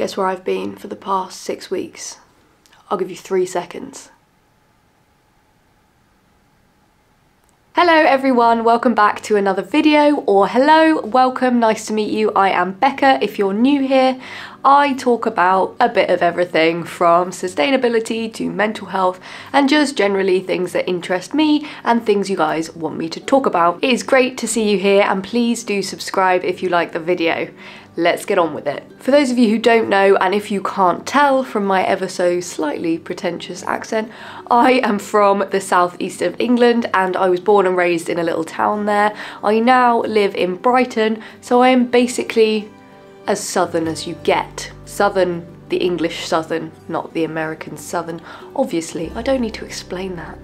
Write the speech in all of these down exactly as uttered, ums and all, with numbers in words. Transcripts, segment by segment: Guess where I've been for the past six weeks? I'll give you three seconds. Hello everyone, welcome back to another video, or hello, welcome, nice to meet you. I am Becca. If you're new here, I talk about a bit of everything from sustainability to mental health and just generally things that interest me and things you guys want me to talk about. It is great to see you here and please do subscribe if you like the video. Let's get on with it. For those of you who don't know, and if you can't tell from my ever so slightly pretentious accent, I am from the southeast of England and I was born and raised in a little town there. I now live in Brighton, so I am basically as southern as you get. Southern, the English southern, not the American southern. Obviously, I don't need to explain that.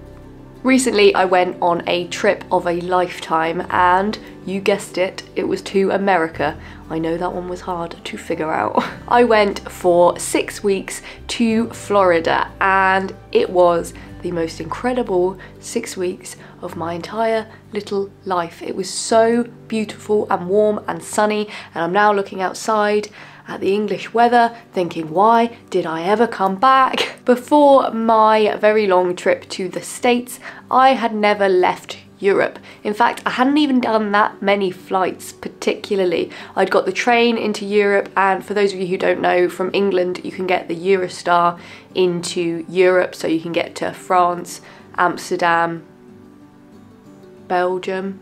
Recently, I went on a trip of a lifetime and, you guessed it, it was to America. I know that one was hard to figure out. I went for six weeks to Florida and it was the most incredible six weeks of my entire little life. It was so beautiful and warm and sunny, and I'm now looking outside at the English weather thinking, why did I ever come back? Before my very long trip to the States, I had never left Europe. In fact, I hadn't even done that many flights particularly. I'd got the train into Europe, and for those of you who don't know, from England you can get the Eurostar into Europe, so you can get to France, Amsterdam, Belgium.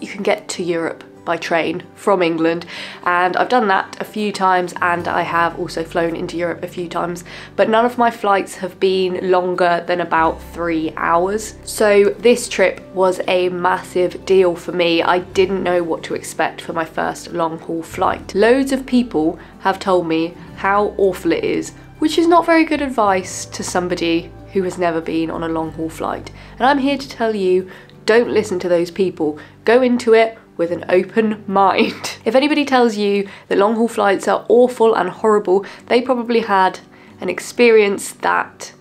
You can get to Europe by train from England, and I've done that a few times, and I have also flown into Europe a few times, but none of my flights have been longer than about three hours. So this trip was a massive deal for me. I didn't know what to expect for my first long-haul flight. Loads of people have told me how awful it is, which is not very good advice to somebody who has never been on a long-haul flight. And I'm here to tell you, don't listen to those people. Go into it with an open mind. If anybody tells you that long haul flights are awful and horrible, they probably had an experience that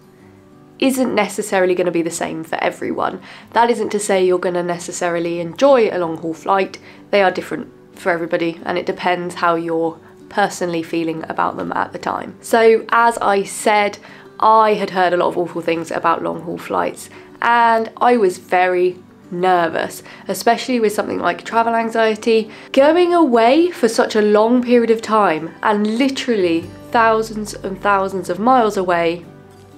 isn't necessarily going to be the same for everyone. That isn't to say you're going to necessarily enjoy a long haul flight. They are different for everybody and it depends how you're personally feeling about them at the time. So as I said, I had heard a lot of awful things about long haul flights and I was very nervous, especially with something like travel anxiety. Going away for such a long period of time and literally thousands and thousands of miles away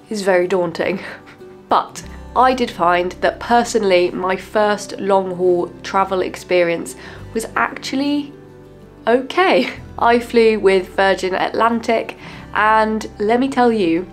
is very daunting. But I did find that personally my first long-haul travel experience was actually okay. I flew with Virgin Atlantic and let me tell you,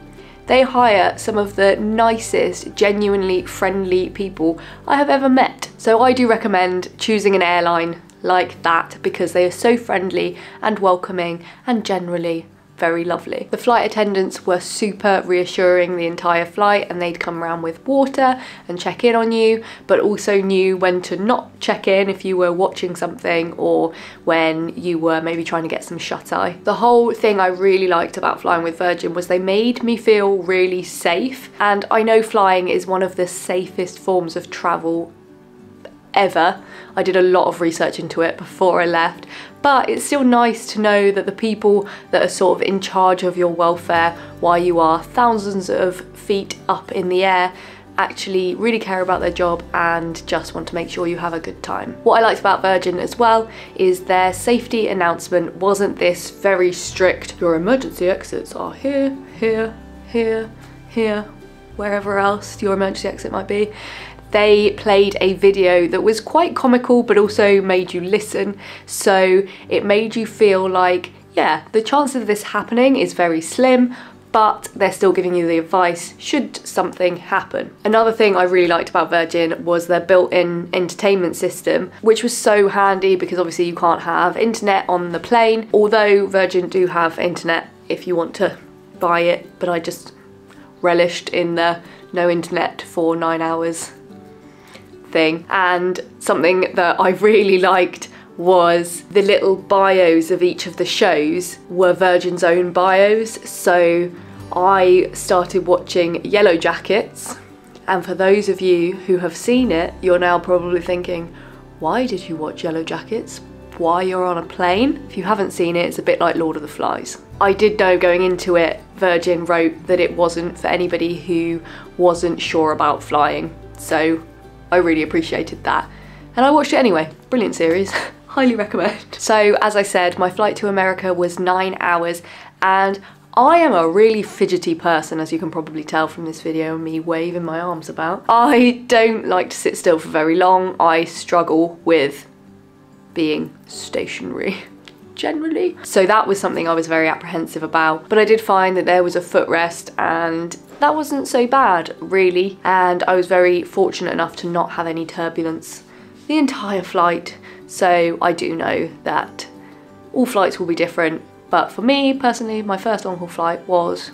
they hire some of the nicest, genuinely friendly people I have ever met. So I do recommend choosing an airline like that because they are so friendly and welcoming and generally very lovely. The flight attendants were super reassuring the entire flight and they'd come around with water and check in on you, but also knew when to not check in if you were watching something or when you were maybe trying to get some shut-eye. The whole thing I really liked about flying with Virgin was they made me feel really safe, and I know flying is one of the safest forms of travel ever. I did a lot of research into it before I left, but it's still nice to know that the people that are sort of in charge of your welfare while you are thousands of feet up in the air actually really care about their job and just want to make sure you have a good time. What I liked about Virgin as well is their safety announcement wasn't this very strict, your emergency exits are here, here, here, here, wherever else your emergency exit might be. They played a video that was quite comical but also made you listen, so it made you feel like, yeah, the chance of this happening is very slim, but they're still giving you the advice should something happen. Another thing I really liked about Virgin was their built-in entertainment system, which was so handy because obviously you can't have internet on the plane, although Virgin do have internet if you want to buy it, but I just relished in the no internet for nine hours. Thing. And something that I really liked was the little bios of each of the shows were Virgin's own bios. So I started watching Yellow Jackets, and for those of you who have seen it, you're now probably thinking, why did you watch Yellow Jackets? why you're on a plane. If you haven't seen it, it's a bit like Lord of the Flies. I did know going into it, Virgin wrote that it wasn't for anybody who wasn't sure about flying. So I really appreciated that. And I watched it anyway. Brilliant series. Highly recommend. So as I said, my flight to America was nine hours and I am a really fidgety person, as you can probably tell from this video and me waving my arms about. I don't like to sit still for very long. I struggle with being stationary, generally. So that was something I was very apprehensive about, but I did find that there was a footrest and that wasn't so bad, really. And I was very fortunate enough to not have any turbulence the entire flight. So I do know that all flights will be different, but for me, personally, my first long-haul flight was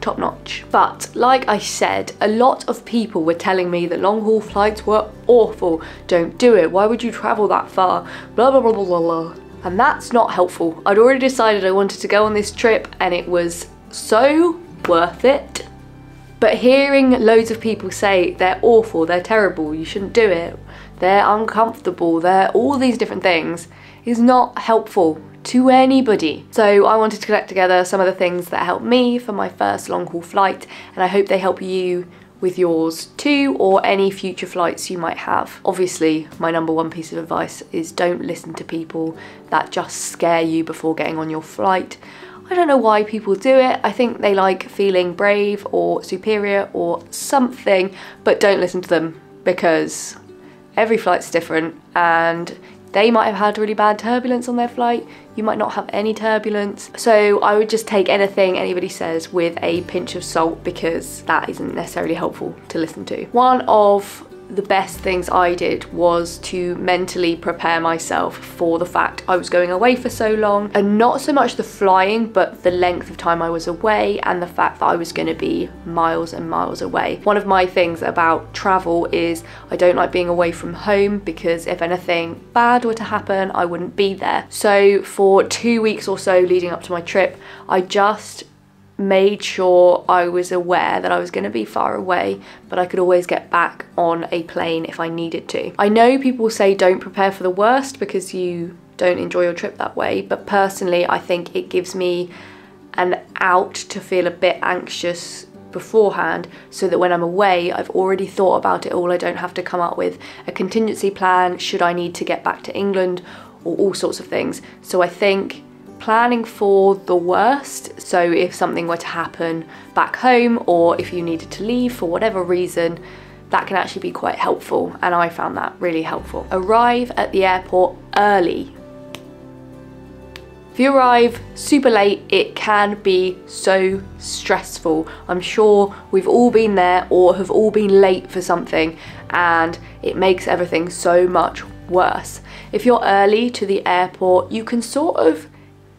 top-notch. But like I said, a lot of people were telling me that long-haul flights were awful. Don't do it, why would you travel that far? Blah, blah, blah, blah, blah, blah. And that's not helpful. I'd already decided I wanted to go on this trip and it was so worth it. But hearing loads of people say they're awful, they're terrible, you shouldn't do it, they're uncomfortable, they're all these different things, is not helpful to anybody. So I wanted to collect together some of the things that helped me for my first long haul flight, and I hope they help you with yours too, or any future flights you might have. Obviously, my number one piece of advice is don't listen to people that just scare you before getting on your flight. I don't know why people do it. I think they like feeling brave or superior or something, but don't listen to them because every flight's different and they might have had really bad turbulence on their flight. You might not have any turbulence. So I would just take anything anybody says with a pinch of salt because that isn't necessarily helpful to listen to. One of the best things I did was to mentally prepare myself for the fact I was going away for so long, and not so much the flying but the length of time I was away and the fact that I was going to be miles and miles away. One of my things about travel is I don't like being away from home because if anything bad were to happen I wouldn't be there. So for two weeks or so leading up to my trip I just made sure I was aware that I was going to be far away, but I could always get back on a plane if I needed to. I know people say don't prepare for the worst because you don't enjoy your trip that way, but personally I think it gives me an out to feel a bit anxious beforehand so that when I'm away I've already thought about it all. I don't have to come up with a contingency plan should I need to get back to England or all sorts of things. So I think planning for the worst, so if something were to happen back home or if you needed to leave for whatever reason, that can actually be quite helpful, and I found that really helpful. Arrive at the airport early. If you arrive super late, it can be so stressful. I'm sure we've all been there or have all been late for something, and it makes everything so much worse. If you're early to the airport, you can sort of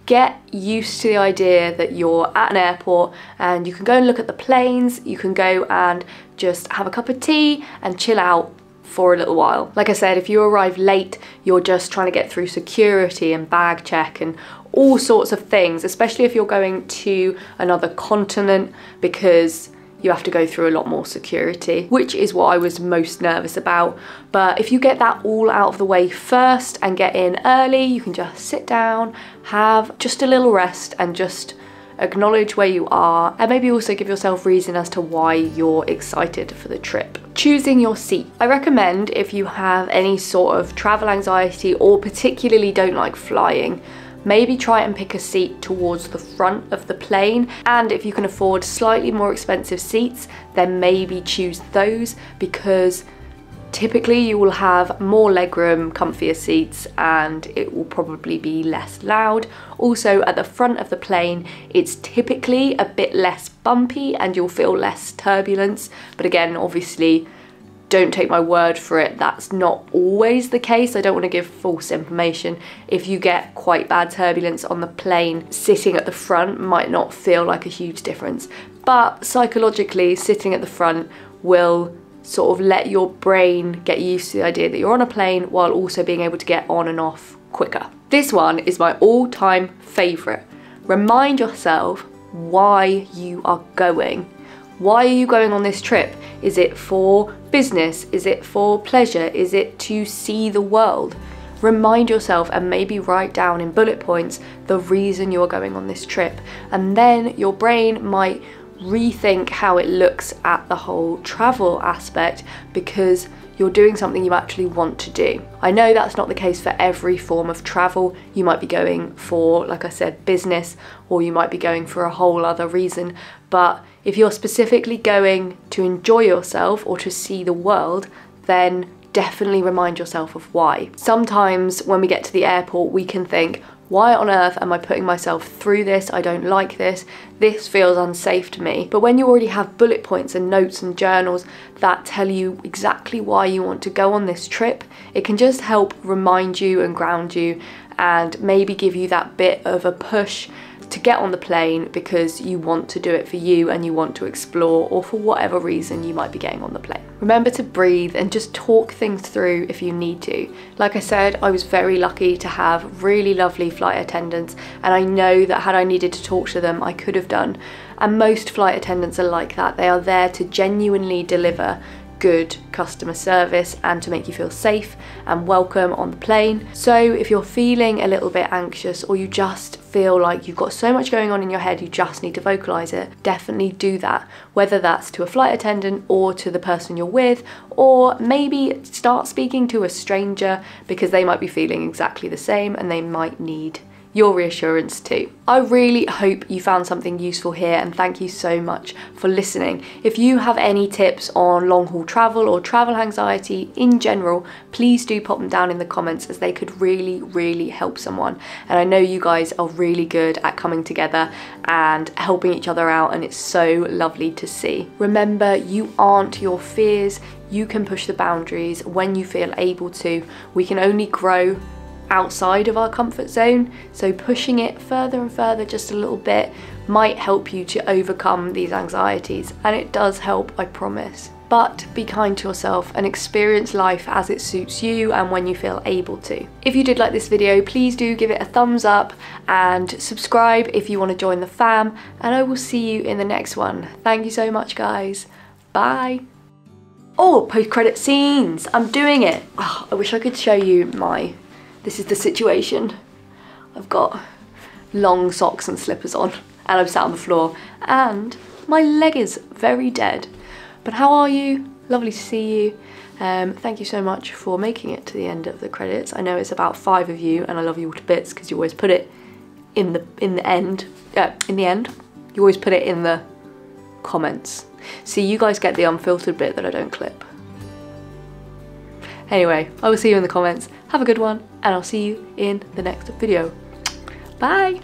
get used to the idea that you're at an airport and you can go and look at the planes, you can go and just have a cup of tea and chill out for a little while. Like I said, if you arrive late, you're just trying to get through security and bag check and all sorts of things, especially if you're going to another continent because you have to go through a lot more security, which is what I was most nervous about. But if you get that all out of the way first and get in early, you can just sit down, have just a little rest and just acknowledge where you are, and maybe also give yourself reason as to why you're excited for the trip. Choosing your seat. I recommend if you have any sort of travel anxiety or particularly don't like flying, maybe try and pick a seat towards the front of the plane, and if you can afford slightly more expensive seats then maybe choose those because typically you will have more legroom, comfier seats, and it will probably be less loud. Also at the front of the plane it's typically a bit less bumpy and you'll feel less turbulence, but again obviously don't take my word for it, that's not always the case. I don't want to give false information. If you get quite bad turbulence on the plane, sitting at the front might not feel like a huge difference, but psychologically sitting at the front will sort of let your brain get used to the idea that you're on a plane while also being able to get on and off quicker. This one is my all-time favourite. Remind yourself why you are going. Why are you going on this trip? Is it for business? Is it for pleasure? Is it to see the world? remind yourself and maybe write down in bullet points the reason you're going on this trip. And then your brain might rethink how it looks at the whole travel aspect because you're doing something you actually want to do. I know that's not the case for every form of travel. You might be going for, like I said, business, or you might be going for a whole other reason. But if you're specifically going to enjoy yourself or to see the world, then definitely remind yourself of why. Sometimes when we get to the airport, we can think, why on earth am I putting myself through this? I don't like this. This feels unsafe to me. But when you already have bullet points and notes and journals that tell you exactly why you want to go on this trip, it can just help remind you and ground you and maybe give you that bit of a push to get on the plane because you want to do it for you and you want to explore, or for whatever reason you might be getting on the plane. Remember to breathe and just talk things through if you need to. Like I said, I was very lucky to have really lovely flight attendants, and I know that had I needed to talk to them, I could have done. And most flight attendants are like that. They are there to genuinely deliver good customer service and to make you feel safe and welcome on the plane. So if you're feeling a little bit anxious, or you just feel like you've got so much going on in your head you just need to vocalize it, definitely do that, whether that's to a flight attendant or to the person you're with, or maybe start speaking to a stranger because they might be feeling exactly the same and they might need your reassurance too. I really hope you found something useful here, and thank you so much for listening. If you have any tips on long haul travel or travel anxiety in general, please do pop them down in the comments, as they could really, really help someone. And I know you guys are really good at coming together and helping each other out, and it's so lovely to see. Remember, you aren't your fears. You can push the boundaries when you feel able to. We can only grow outside of our comfort zone, so pushing it further and further just a little bit might help you to overcome these anxieties, and it does help, I promise. But be kind to yourself and experience life as it suits you and when you feel able to. If you did like this video, please do give it a thumbs up and subscribe if you want to join the fam, and I will see you in the next one. Thank you so much, guys. Bye. Oh, post-credit scenes, I'm doing it. Oh, I wish I could show you my This is the situation. I've got long socks and slippers on, and I'm sat on the floor, and my leg is very dead. But how are you? Lovely to see you. Um, thank you so much for making it to the end of the credits. I know it's about five of you, and I love you all to bits because you always put it in the in the end. Uh, in the end, you always put it in the comments. See, you guys get the unfiltered bit that I don't clip. Anyway, I will see you in the comments. Have a good one, and I'll see you in the next video. Bye!